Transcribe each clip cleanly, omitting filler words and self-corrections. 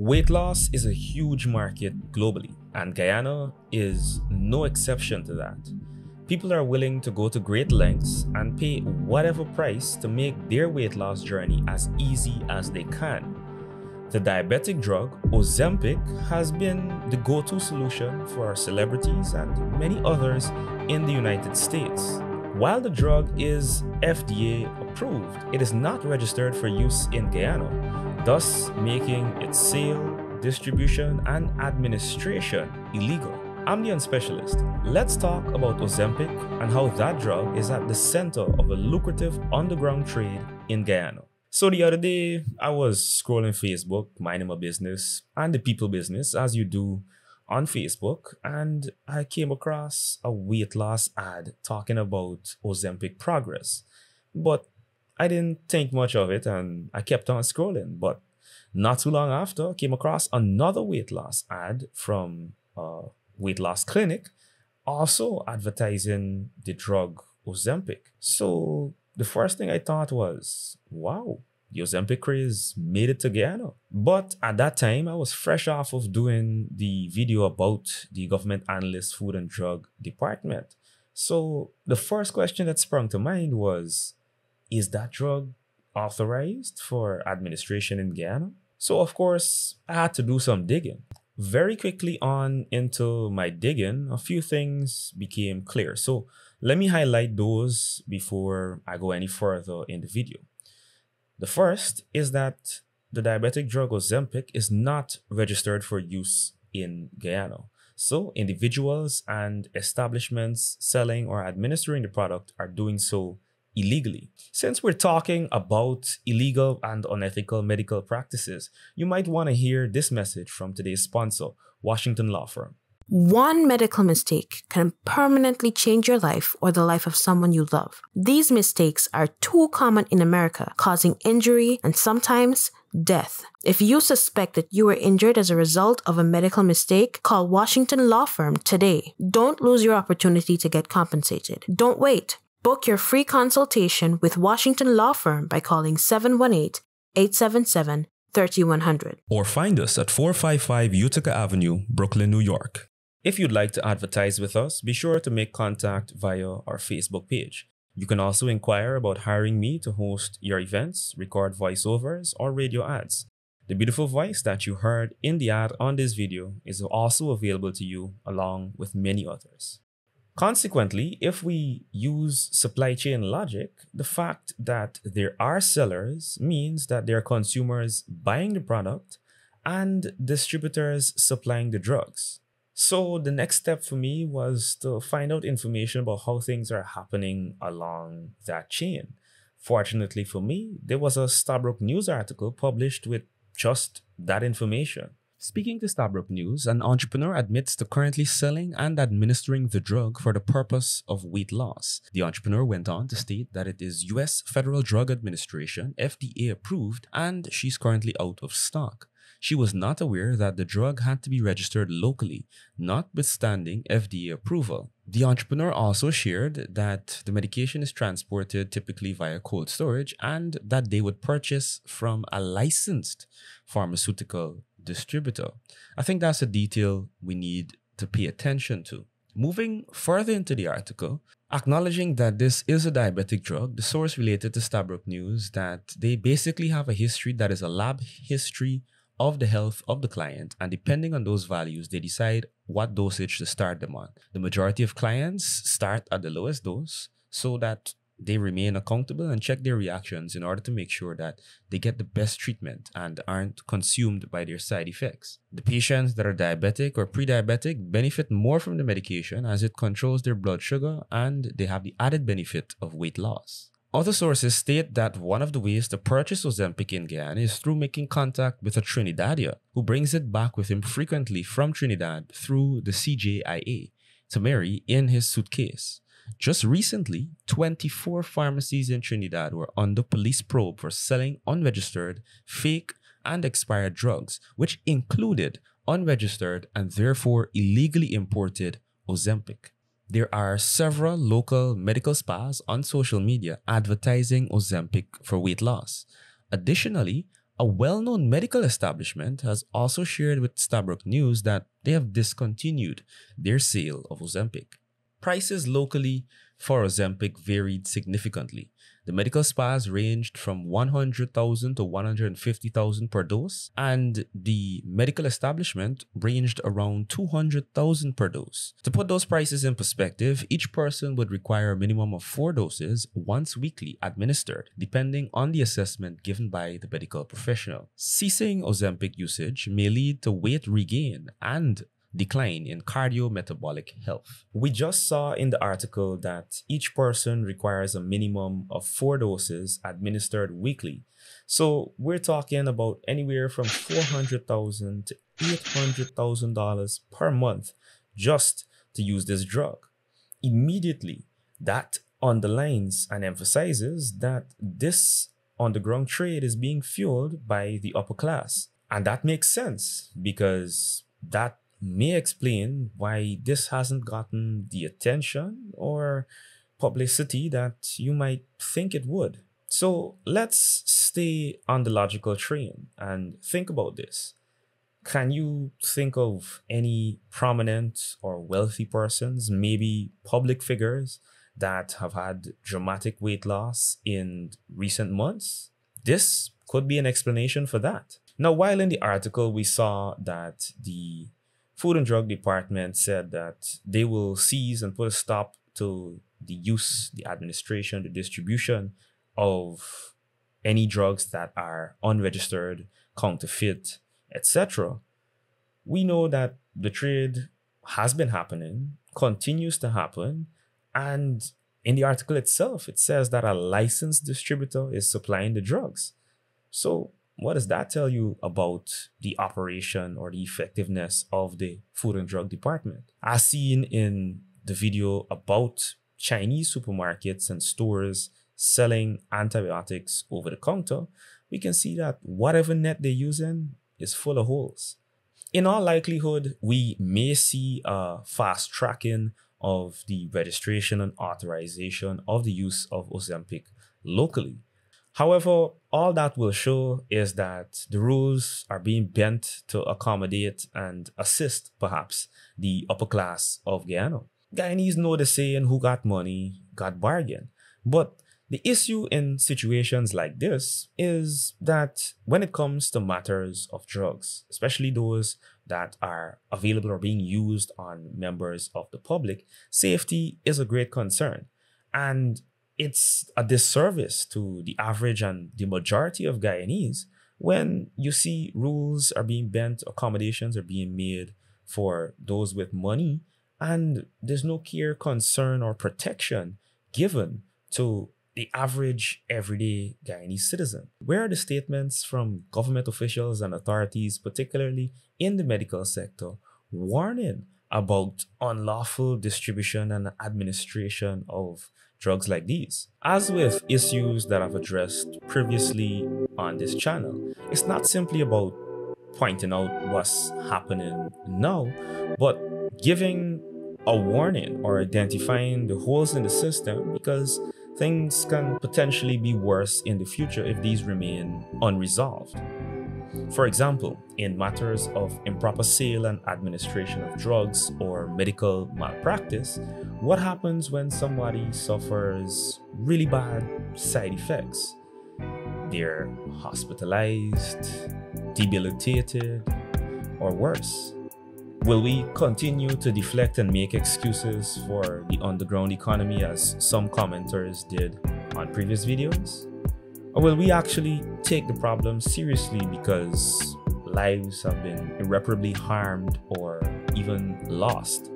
Weight loss is a huge market globally, and Guyana is no exception to that. People are willing to go to great lengths and pay whatever price to make their weight loss journey as easy as they can. The diabetic drug Ozempic has been the go-to solution for celebrities and many others in the United States. While the drug is FDA approved, it is not registered for use in Guyana, thus making its sale, distribution, and administration illegal. I'm the Unspecialist. Let's talk about Ozempic and how that drug is at the center of a lucrative underground trade in Guyana. So the other day, I was scrolling Facebook, minding my business and the people business, as you do on Facebook, and I came across a weight loss ad talking about Ozempic progress. But I didn't think much of it and I kept on scrolling. But not too long after, I came across another weight loss ad from a weight loss clinic, also advertising the drug Ozempic. So the first thing I thought was, wow, the Ozempic craze made it to Guyana. But at that time, I was fresh off of doing the video about the government analyst food and drug department. So the first question that sprung to mind was, is that drug authorized for administration in Guyana? So of course, I had to do some digging. Very quickly on into my digging, a few things became clear. So let me highlight those before I go any further in the video. The first is that the diabetic drug Ozempic is not registered for use in Guyana. So individuals and establishments selling or administering the product are doing so illegally. Since we're talking about illegal and unethical medical practices, you might want to hear this message from today's sponsor, Washington law firm. One medical mistake can permanently change your life or the life of someone you love. These mistakes are too common in America, causing injury and sometimes death. If you suspect that you were injured as a result of a medical mistake, call Washington Law Firm today. Don't lose your opportunity to get compensated. Don't wait. Book your free consultation with Washington Law Firm by calling 718-877-3100. Or find us at 455 Utica Avenue, Brooklyn, New York. If you'd like to advertise with us, be sure to make contact via our Facebook page. You can also inquire about hiring me to host your events, record voiceovers, or radio ads. The beautiful voice that you heard in the ad on this video is also available to you along with many others. Consequently, if we use supply chain logic, the fact that there are sellers means that there are consumers buying the product and distributors supplying the drugs. So the next step for me was to find out information about how things are happening along that chain. Fortunately for me, there was a Stabroek News article published with just that information. Speaking to Stabroek News, an entrepreneur admits to currently selling and administering the drug for the purpose of weight loss. The entrepreneur went on to state that it is U.S. Federal Drug Administration, FDA approved, and she's currently out of stock. She was not aware that the drug had to be registered locally, notwithstanding FDA approval. The entrepreneur also shared that the medication is transported typically via cold storage and that they would purchase from a licensed pharmaceutical distributor. I think that's a detail we need to pay attention to. Moving further into the article, acknowledging that this is a diabetic drug, the source related to Stabroek News that they basically have a history that is a lab history of the health of the client, and depending on those values, they decide what dosage to start them on. The majority of clients start at the lowest dose so that they remain accountable and check their reactions in order to make sure that they get the best treatment and aren't consumed by their side effects. The patients that are diabetic or pre-diabetic benefit more from the medication as it controls their blood sugar and they have the added benefit of weight loss. Other sources state that one of the ways to purchase Ozempic in Guyana is through making contact with a Trinidadian who brings it back with him frequently from Trinidad through the CJIA to Mary in his suitcase. Just recently, 24 pharmacies in Trinidad were under police probe for selling unregistered, fake, and expired drugs, which included unregistered and therefore illegally imported Ozempic. There are several local medical spas on social media advertising Ozempic for weight loss. Additionally, A well-known medical establishment has also shared with Stabroek News that they have discontinued their sale of Ozempic. Prices locally for Ozempic varied significantly. The medical spas ranged from $100,000 to $150,000 per dose, and the medical establishment ranged around $200,000 per dose. To put those prices in perspective, each person would require a minimum of 4 doses once weekly administered, depending on the assessment given by the medical professional. Ceasing Ozempic usage may lead to weight regain and decline in cardiometabolic health. We just saw in the article that each person requires a minimum of 4 doses administered weekly. So we're talking about anywhere from $400,000 to $800,000 per month just to use this drug. Immediately, that underlines and emphasizes that this underground trade is being fueled by the upper class. And that makes sense, because that may explain why this hasn't gotten the attention or publicity that you might think it would. So let's stay on the logical train and think about this. Can you think of any prominent or wealthy persons, maybe public figures, that have had dramatic weight loss in recent months? This could be an explanation for that. Now, while in the article we saw that the Food and Drug Department said that they will seize and put a stop to the use, the administration, the distribution of any drugs that are unregistered, counterfeit, etc. We know that the trade has been happening, continues to happen, and in the article itself, it says that a licensed distributor is supplying the drugs. So what does that tell you about the operation or the effectiveness of the Food and Drug Department? As seen in the video about Chinese supermarkets and stores selling antibiotics over the counter, we can see that whatever net they're using is full of holes. In all likelihood, we may see a fast tracking of the registration and authorization of the use of Ozempic locally. However, all that will show is that the rules are being bent to accommodate and assist, perhaps, the upper class of Guyana. Guyanese know the saying, who got money, got bargain. But the issue in situations like this is that when it comes to matters of drugs, especially those that are available or being used on members of the public, safety is a great concern. And it's a disservice to the average and the majority of Guyanese when you see rules are being bent, accommodations are being made for those with money, and there's no care, concern, or protection given to the average everyday Guyanese citizen. Where are the statements from government officials and authorities, particularly in the medical sector, warning about unlawful distribution and administration of drugs like these? As with issues that I've addressed previously on this channel, it's not simply about pointing out what's happening now, but giving a warning or identifying the holes in the system, because things can potentially be worse in the future if these remain unresolved. For example, in matters of improper sale and administration of drugs or medical malpractice, what happens when somebody suffers really bad side effects? They're hospitalized, debilitated, or worse. Will we continue to deflect and make excuses for the underground economy as some commenters did on previous videos? Or will we actually take the problem seriously because lives have been irreparably harmed or even lost?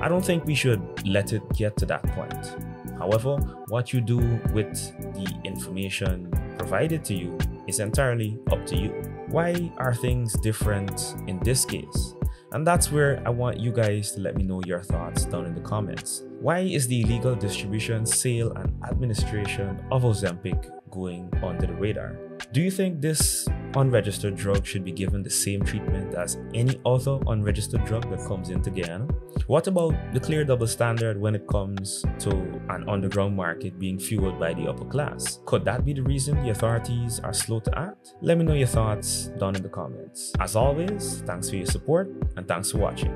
I don't think we should let it get to that point. However, what you do with the information provided to you is entirely up to you. Why are things different in this case? And that's where I want you guys to let me know your thoughts down in the comments. Why is the illegal distribution, sale, and administration of Ozempic going under the radar? Do you think this unregistered drugs should be given the same treatment as any other unregistered drug that comes into Guyana? What about the clear double standard when it comes to an underground market being fueled by the upper class? Could that be the reason the authorities are slow to act? Let me know your thoughts down in the comments. As always, thanks for your support and thanks for watching.